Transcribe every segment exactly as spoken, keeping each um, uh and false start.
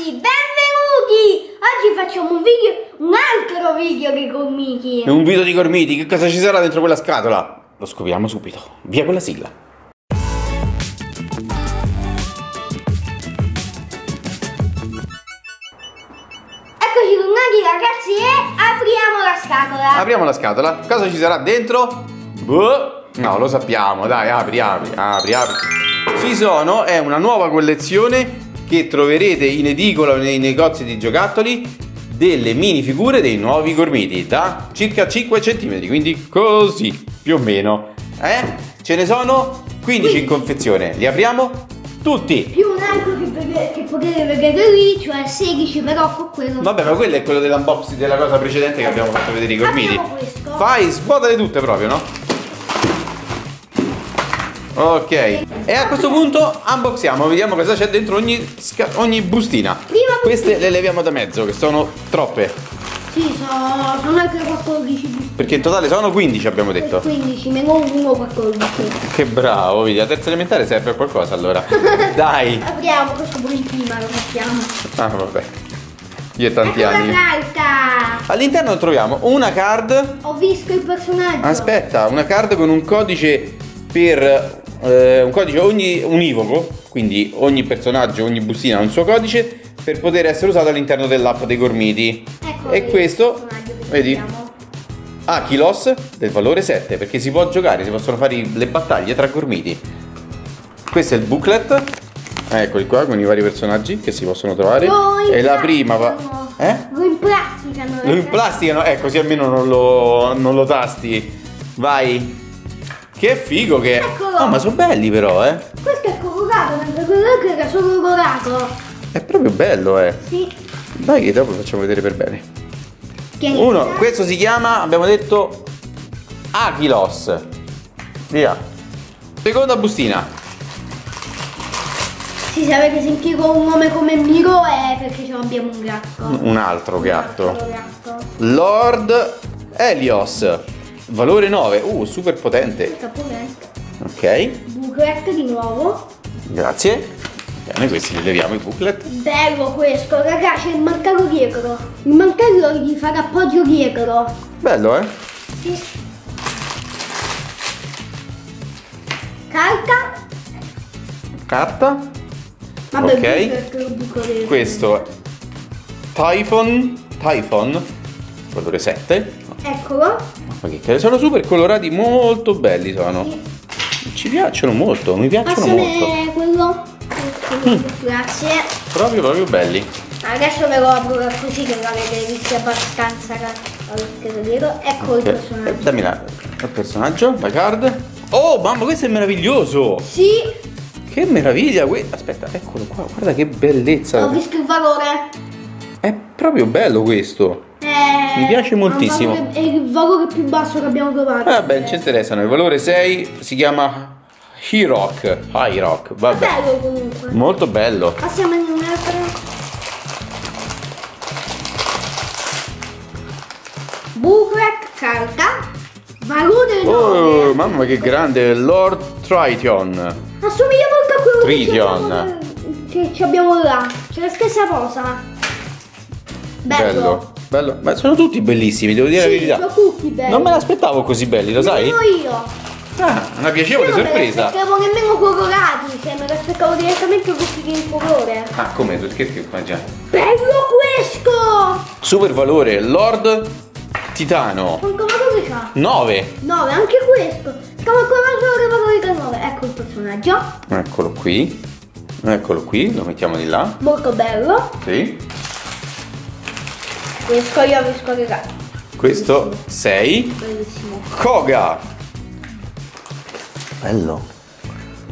Ragazzi, benvenuti! Oggi facciamo un video, un altro video di Gormiti. È un video di Gormiti, che cosa ci sarà dentro quella scatola? Lo scopriamo subito, via con la sigla. Eccoci tornati ragazzi e apriamo la scatola. Apriamo la scatola, cosa ci sarà dentro? Boh. No, lo sappiamo, dai, apri, apri, apri, apri. Ci sono, è una nuova collezione che troverete in edicola nei negozi di giocattoli, delle minifigure dei nuovi Gormiti da circa cinque centimetri, quindi così più o meno, eh? Ce ne sono quindici in confezione, li apriamo tutti, più un altro che, che potete vedere lì, cioè sedici, però con quello, vabbè, ma quello è quello dell'unboxing della cosa precedente che abbiamo fatto vedere i Gormiti. Fai, svuotale tutte proprio, no? Ok, e a questo punto unboxiamo, vediamo cosa c'è dentro ogni, ogni bustina. Prima queste bustina le leviamo da mezzo, che sono troppe. Sì, sono, sono anche quattordici bustine. Perché in totale sono quindici, abbiamo detto. quindici, meno uno, quattordici. Che bravo, vedi, la terza elementare serve a qualcosa allora. Dai. Apriamo, questo pure in prima lo facciamo. Ah, vabbè. Io ho tanti ecco anni. All'interno troviamo una card. Ho visto il personaggio. Aspetta, una card con un codice per... Eh, un codice ogni, univoco, quindi ogni personaggio, ogni bustina ha un suo codice per poter essere usato all'interno dell'app dei Gormiti. Ecco, e questo, vedi, Achilos del valore sette, perché si può giocare, si possono fare le battaglie tra Gormiti. Questo è il booklet, eccoli qua con i vari personaggi che si possono trovare. Lo e la prima va... eh? Lo implasticano. Lo implasticano, eh, così almeno non lo, non lo tasti. Vai. Che figo che è! Oh, ma sono belli però, eh! Questo è colorato, mentre quello che era solo colorato! È proprio bello, eh! Sì! Dai che dopo lo facciamo vedere per bene. Uno, questo si chiama, abbiamo detto, Achilos. Via! Seconda bustina. Sì, se avete sentito un nome come Miro è perché ce l'abbiamo un gatto. Un altro gatto. Un altro gatto. Lord Elios. Valore nove, uh, super potente. Ok. Booklet di nuovo. Grazie. Bene, questi li leviamo i booklet. Bello questo, ragazzi, c'è il mantello dietro. Il mantello gli fa l'appoggio dietro. Bello, eh? Sì. Carta. Carta. Vabbè, ok. Booklet, questo è Typhon. Typhon. Valore sette. Eccolo. Okay, sono super colorati, molto belli sono. Sì. Ci piacciono molto, mi piacciono molto. Quello. Mm. Grazie. Proprio proprio belli. Adesso ve lo apro così che l'avete visto abbastanza dietro. Ecco okay. Il personaggio. Dammi la, il personaggio, la card. Oh mamma, questo è meraviglioso! Sì! Che meraviglia! Aspetta, eccolo qua, guarda che bellezza! Ho visto il valore! È proprio bello questo! Mi piace moltissimo. Valore, è il valore più basso che abbiamo trovato. Vabbè, ah, ci interessano. Il valore sei si chiama Hirok. Hirok, vabbè. È bello comunque. Molto bello. Passiamo in un'altra. Booklet, carta. Valore nove. Oh, mamma che grande. Lord Triton. Assomiglia molto a quello Triton che ci abbiamo là. C'è la stessa cosa. Bello. Bello. Bello, ma sono tutti bellissimi, devo dire sì, la verità. Sono tutti belli. Non me l'aspettavo così belli, lo sai? Sono io. Ah, una piacevole sorpresa. Non me l'aspettavo nemmeno colorati, cioè me l'aspettavo direttamente questi che in colore. Ah, come? Tu scherzi qua già? Bello questo! Super valore, Lord Titano. Quanto valore c'ha? nove. nove, anche questo. Stavo ancora che valore nove. Ecco il personaggio. Eccolo qui. Eccolo qui, lo mettiamo di là. Molto bello. Sì. Questo io vi scorregato. Questo sei. Bellissimo. Koga. Bello.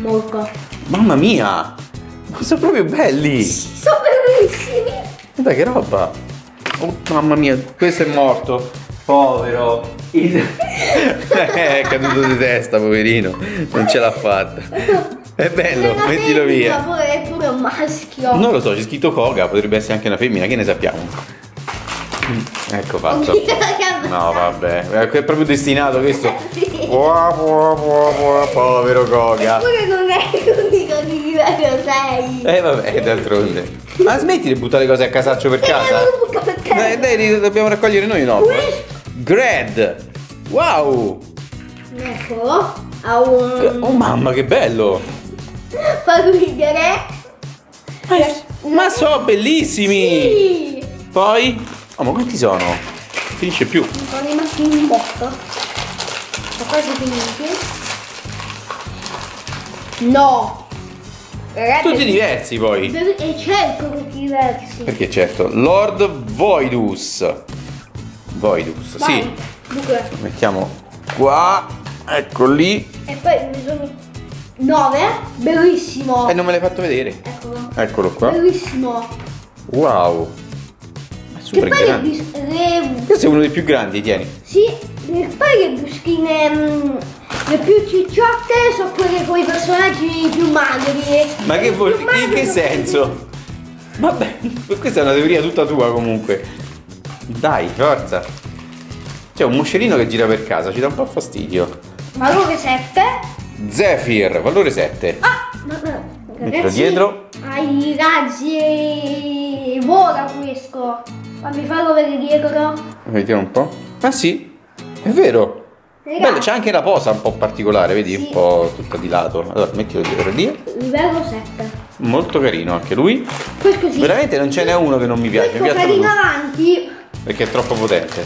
Molto. Mamma mia. Ma sono proprio belli. Sono bellissimi. Guarda che roba. Oh mamma mia. Questo è morto. Povero. Il... è caduto di testa, poverino. Non ce l'ha fatta. È bello. È mettilo via. È pure un maschio. Non lo so. C'è scritto Koga. Potrebbe essere anche una femmina. Che ne sappiamo. Ecco fatto. No vabbè, è proprio destinato questo. Povero Koga. Eppure non è l'unico di proprio sei. Eh vabbè, d'altronde. Ma smetti di buttare cose a casaccio per casa. Dai, dai, li dobbiamo raccogliere noi, no? Gred. Wow. Ecco. Oh mamma, che bello. Fa ridere. Ma sono bellissimi. Sì. Poi? Oh, ma quanti sono? Finisce più. Sono rimasti un botto. Sono quasi finiti. No. Ragazzi, tutti diversi poi. E certo tutti diversi. Perché certo. Lord Voidus. Voidus. Vai. Sì. Dunque. Mettiamo qua. Ecco lì. E poi bisogna... nove, bellissimo. E eh, non me l'hai fatto vedere. Eccolo. Eccolo qua. Bellissimo. Wow. Ma super grande. Le... questo è uno dei più grandi, tieni. Sì, e poi le buschine, mh, le più cicciotte sono quelle con i personaggi più magri. Ma che vuol dire? In che senso? Più... vabbè, questa è una teoria tutta tua comunque. Dai, forza. C'è un moscerino che gira per casa, ci dà un po' fastidio. Ma lui che sette? Zephyr, valore sette. Ah, ma no, mettilo dietro. Ai raggi, vola questo. Fammi farlo vedere dietro. Vediamo un po'. Ah sì, è vero. Bello, c'è anche la posa un po' particolare, vedi, sì, un po' tutta di lato. Allora, mettilo dietro lì. Livello sette. Molto carino anche lui. Questo sì. Veramente non ce n'è uno che non mi piace. Questo mi piace carino avanti. Perché è troppo potente.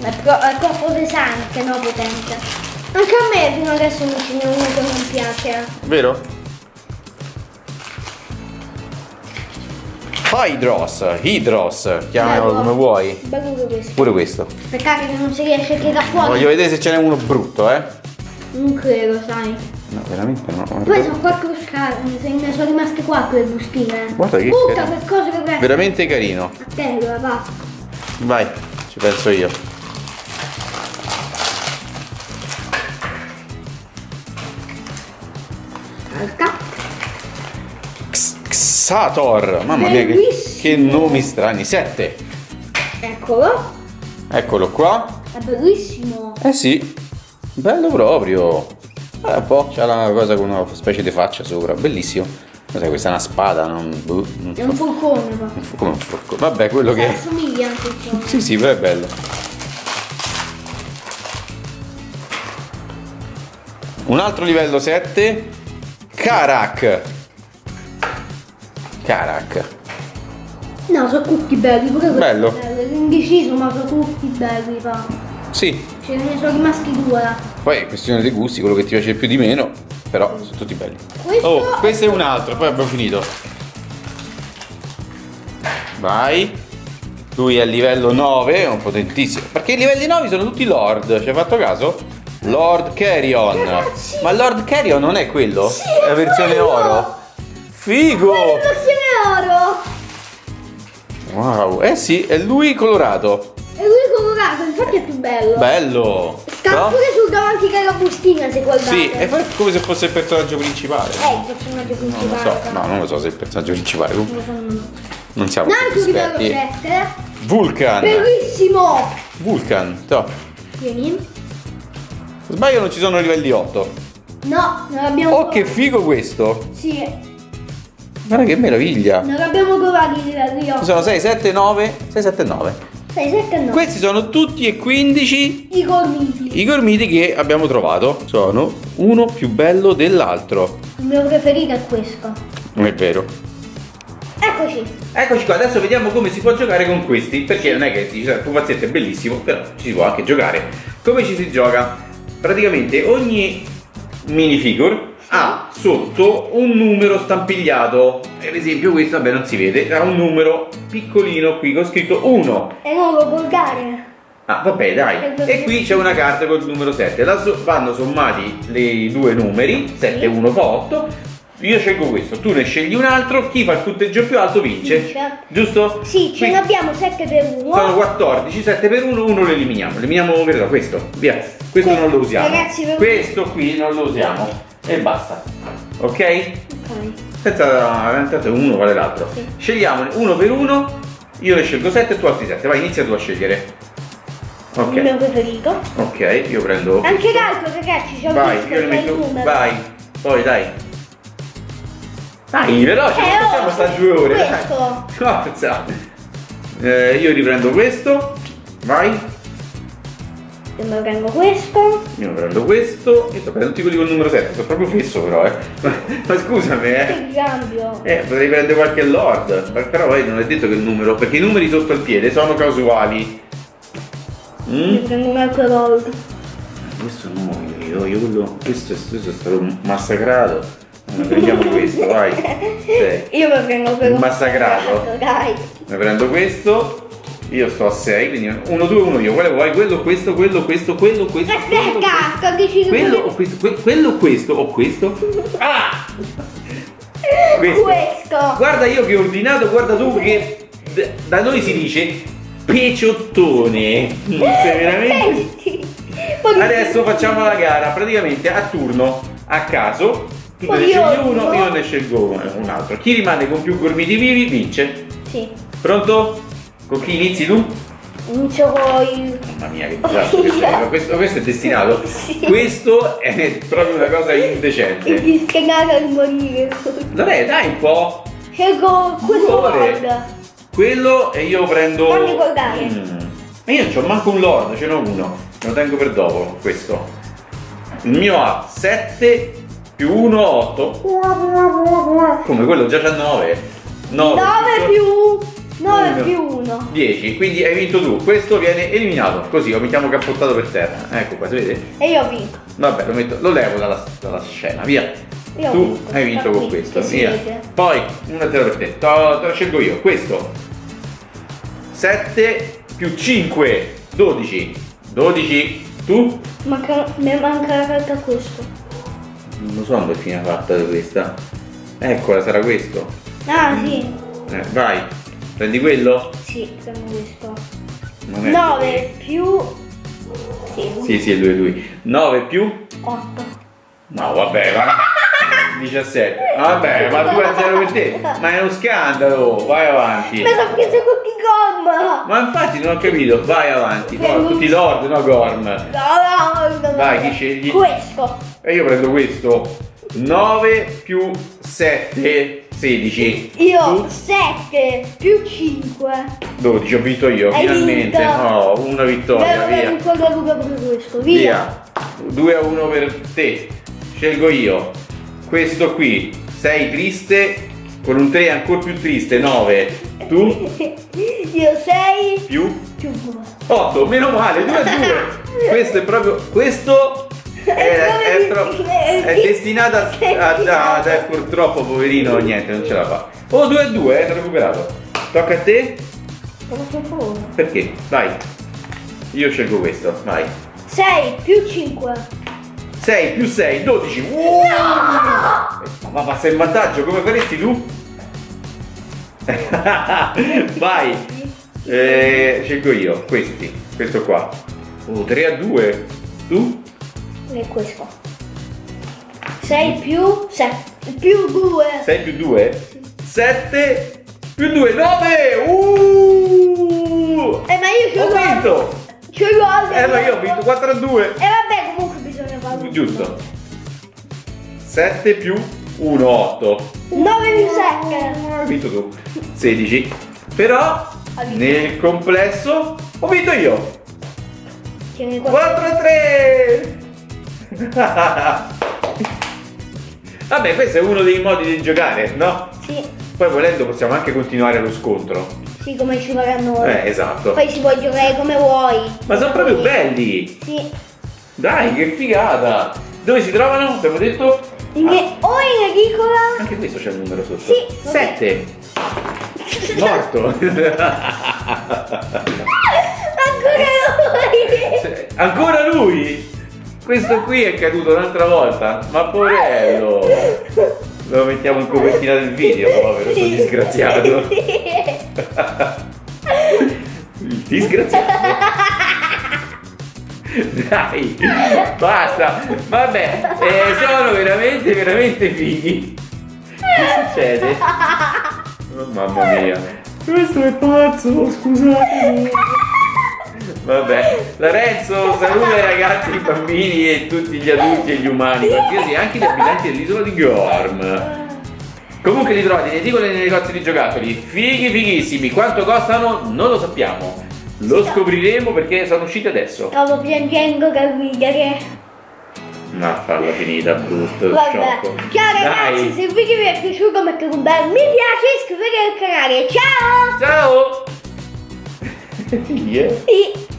È, pro è troppo pesante, no potente. Anche a me fino adesso non ce n'è uno che non piace. Vero? Hydros, Hydros, chiamalo come vuoi. Bello questo. Pure questo. Aspettate che non si riesce a tirare fuori. Voglio vedere se ce n'è uno brutto, eh. Non credo, sai. No, veramente no. Guarda. Poi sono quattro scarpe, ne sono rimaste quattro le bustine. Guarda che butta per cose che prendo. Veramente carino. Attendo, va. Vai, ci penso io. Sator, mamma mia, che, che nomi strani. Sette. Eccolo. Eccolo qua. È bellissimo. Eh sì, bello proprio. Guarda un po', c'ha la cosa con una specie di faccia sopra, bellissimo. Cos'è, questa è una spada, non, non so. È un forcone, ma. Come un forcone? Vabbè, quello che... assomiglia anche a... sì, sì, però è bello. Un altro livello sette. Karak. Karak. No, sono tutti belli, pure bello. L'indeciso, ma sono tutti belli, pa. Sì. Ce ne sono rimasti due. Poi è questione dei gusti, quello che ti piace più di meno, però sono tutti belli. Questo oh, questo è un altro, poi abbiamo finito. Vai. Lui è a livello nove, è un potentissimo. Perché i livelli nove sono tutti Lord, ci hai fatto caso? Lord Carrion. Ragazzi. Ma Lord Carrion non è quello? Sì, è la versione quello. Oro? Figo! Oro! Wow, eh sì, è lui colorato. È lui colorato, infatti è più bello. Bello! Sta no? pure sul davanti che è la bustina, se guardate. Sì, è come se fosse il personaggio principale. Eh, il personaggio principale. Non lo so, no, non lo so se è il personaggio principale. Non lo so. Non siamo così esperti. Vulcan! Bellissimo! Vulcan, top. Vieni. Sbaglio, non ci sono livelli otto. No, non abbiamo. Oh, che figo questo! Sì. Guarda che meraviglia! Non abbiamo provati i livelli otto. Sono sei, sette, nove, sei, sette, nove. sei, sette, nove. Questi sono tutti e quindici i gormiti. I gormiti che abbiamo trovato sono uno più bello dell'altro. Il mio preferito è questo. Non è vero. Eccoci. Eccoci qua, adesso vediamo come si può giocare con questi. Perché non è che il pupazzetto è bellissimo, però ci si può anche giocare. Come ci si gioca? Praticamente ogni minifigure ha sotto un numero stampigliato, per esempio questo, vabbè non si vede, ha un numero piccolino qui con scritto uno e non lo può dare. Ah vabbè dai, e qui c'è una carta col numero sette, la so vanno sommati i due numeri, sette e uno fa otto, io scelgo questo, tu ne scegli un altro, chi fa il punteggio più alto vince, vince. Giusto? Sì, ce ne abbiamo sette per uno. Sono quattordici, sette per uno, uno lo eliminiamo, eliminiamo quello, questo, via, questo que non lo usiamo, ragazzi, per... questo qui non lo usiamo. E basta, ok? Ok. Senza, intanto uno vale l'altro. Sì. Scegliamone uno per uno, io ne scelgo sette e tu altri sette. Vai, inizia tu a scegliere. Ok. Il mio preferito. Ok, io prendo. Anche l'altro, ragazzi, c'è un po' di... vai, io ne metto. Vai, poi dai. Dai, veloce, eh, non facciamo sta due ore. Questo. Forza. Eh, io riprendo questo. Vai. Io mi prendo questo. Io mi prendo questo. Io sto prendendo tutti quelli col numero sette, sono proprio fisso però, eh. Ma scusami, eh. Che cambio. Eh, potrei prendere qualche Lord. Però poi non è detto che il numero, perché i numeri sotto il piede sono casuali. Mm? Io prendo un altro Lord. Questo non muoio, io quello. Questo, questo è stato massacrato. Ne prendiamo questo, vai. Sei. Io mi prendo quello massacrato. Dai. Ne prendo questo. Io sto a sei, quindi uno, due, uno io. Quello vuoi? Quello, questo, quello, questo, quello, questo. Aspetta, questo, quello o questo, que quello questo o questo. Ah! Questo. questo. Guarda io che ho ordinato, guarda tu che da noi si dice peciottone. Sei veramente. Adesso facciamo la gara, praticamente a turno, a caso. Tu ne scegli uno, io ne scelgo un altro. Chi rimane con più gormiti vivi vince. Sì. Pronto? Con chi inizi tu? Inizio con... Mamma mia che disastro, oh, questo, questo è destinato. Sì. Questo è proprio una cosa indecente. È destinato a morire. Vabbè, dai un po'. Scelgo questo Lord. Quello e io prendo... Non ricordare. Mm. Ma io non c'ho manco un Lord, ce n'ho uno. Me lo tengo per dopo, questo. Il mio ha sette... più uno, otto. Come quello già c'ha nove. nove più nove più uno. dieci, quindi hai vinto tu. Questo viene eliminato. Così lo mettiamo cappottato per terra. Ecco qua, si vede? E io ho vinto. Vabbè, lo, metto, lo levo dalla, dalla scena, via. Io tu vinto, hai vinto con questo, via. Poi, una terra per te. Te lo scelgo io. Questo. sette più cinque, dodici. dodici, tu? Manca, mi manca la carta questo. Non lo so dove è fine fatta questa. Eccola, sarà questo. Ah sì. Eh, vai, prendi quello? Sì, prendo questo. nove più. Sì. Sì, sì, è lui, lui. nove più otto. No, vabbè, va. diciassette. Vabbè, ma due a zero per te. Ma è uno scandalo. Vai avanti. Ma sono preso tutti i Gorm. Ma infatti non ho capito. Vai avanti. No, tutti Lord, no Gorm. No, no, no. Vai, chi scegli? Questo. E io prendo questo. Nove più sette, sedici. Io tu? sette più cinque. dodici, ho vinto io. Hai finalmente. No, oh, una vittoria. Beh, via. Questo. Via. Via. due a uno per te. Scelgo io. Questo qui. sei triste. Con un tre ancora più triste. nove. Tu? Io sei. Più? Più otto. Meno male. due a due. Questo è proprio... Questo... È, è, troppo, è destinata a, a, a purtroppo poverino niente non ce la fa. Oh due a due, eh, ti ho recuperato. Tocca a te. Perché? Vai. Io scelgo questo, vai. sei più cinque. sei più sei, dodici. Wow. No! Ma passa in vantaggio, come faresti tu? Vai. Eh, scelgo io, questi, questo qua. Oh, tre a due. Tu? E questo sei più sette più due. sei più due? Sì. sette più due, nove! Uh! Eh, ma io ho vinto! Ci ho vinto! Eh, ma io ho vinto quattro a due! E eh, vabbè, comunque bisogna fare. Giusto. sette più uno, otto. nove più sette. Hai vinto tu. sedici. Però, nel complesso, ho vinto io. quattro a tre! Vabbè, questo è uno dei modi di giocare, no? Sì. Poi volendo possiamo anche continuare lo scontro. Sì, come ci vorranno ora. Eh, esatto. Poi si può giocare come vuoi. Ma sono proprio belli. Sì. Dai, che figata. Dove si trovano? Abbiamo detto? In ah. O in edicola. Anche questo c'è il numero sotto. Sì. Sette. Okay. Morto. Ancora lui. Ancora lui. Questo qui è caduto un'altra volta, ma poverello! Lo mettiamo in copertina del video, povero, sono disgraziato! Disgraziato! Dai, basta! Vabbè, eh, sono veramente, veramente fighi! Che succede? Oh, mamma mia! Questo è pazzo, scusatemi! Vabbè, Lorenzo saluta i ragazzi, i bambini e tutti gli adulti e gli umani, qualsiasi, anche gli abitanti dell'isola di Gorm. Comunque li trovate in edicola e nei negozi di giocattoli. Fighi fighissimi, quanto costano non lo sappiamo. Lo sì, scopriremo perché sono usciti adesso. Stavo piangendo da guidare. No, farla finita, brutto, sciocco. Ciao ragazzi, dai, se il video vi è piaciuto mettete un bel mi piace, iscrivetevi al canale. Ciao! Ciao! Yeah. Sì.